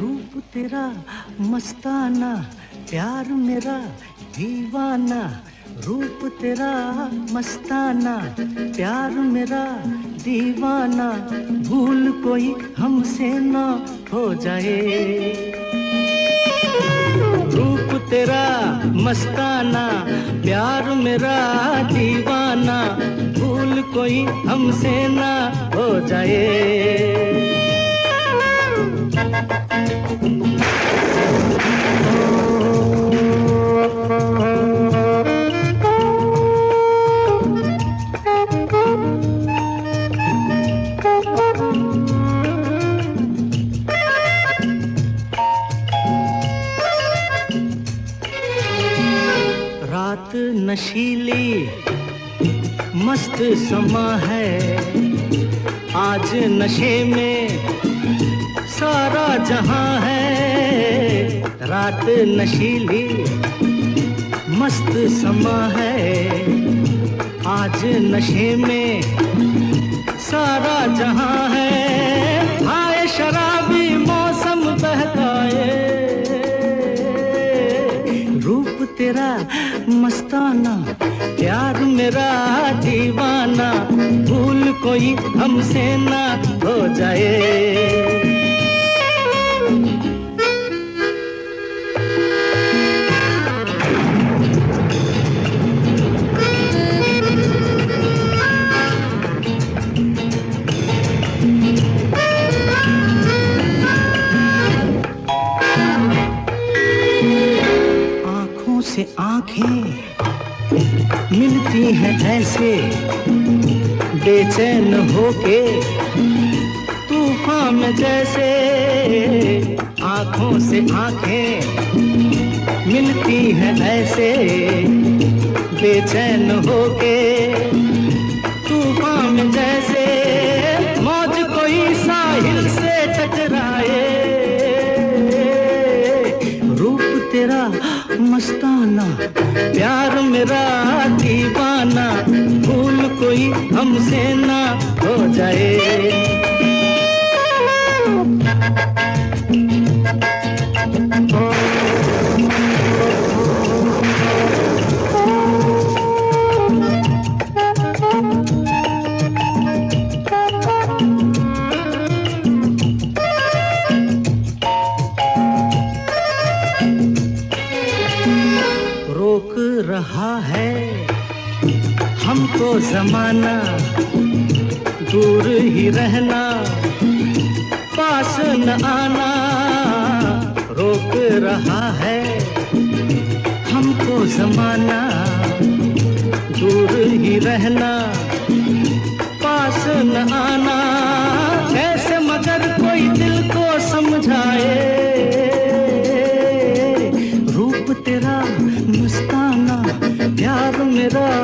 रूप तेरा मस्ताना प्यार मेरा दीवाना, रूप तेरा मस्ताना प्यार मेरा दीवाना, भूल कोई हमसे ना हो जाए। रूप तेरा मस्ताना प्यार मेरा दीवाना, भूल कोई हमसे ना हो जाए। रात नशीली मस्त समा है, आज नशे में सारा जहां है। रात नशीली मस्त समा है, आज नशे में सारा जहां है। आए शराबी मौसम बहकाए, रूप तेरा मस्ताना प्यार मेरा दीवाना, भूल कोई हमसे ना हो जाए। से आंखें मिलती हैं जैसे बेचैन होके तूफान में, जैसे आंखों से आंखें मिलती हैं ऐसे बेचैन होके तूफान में, जैसे मौज कोई साहिल से टकराए। रूप तेरा मस्ताना प्यार मेरा दीवाना, भूल कोई हमसे ना हो जाए। रोक रहा है हमको जमाना, दूर ही रहना पास न आना। रोक रहा है हमको जमाना, दूर ही रहना पास न आना, कैसे मगर कोई दिल को समझाए। तेरा मस्ताना प्यार मेरा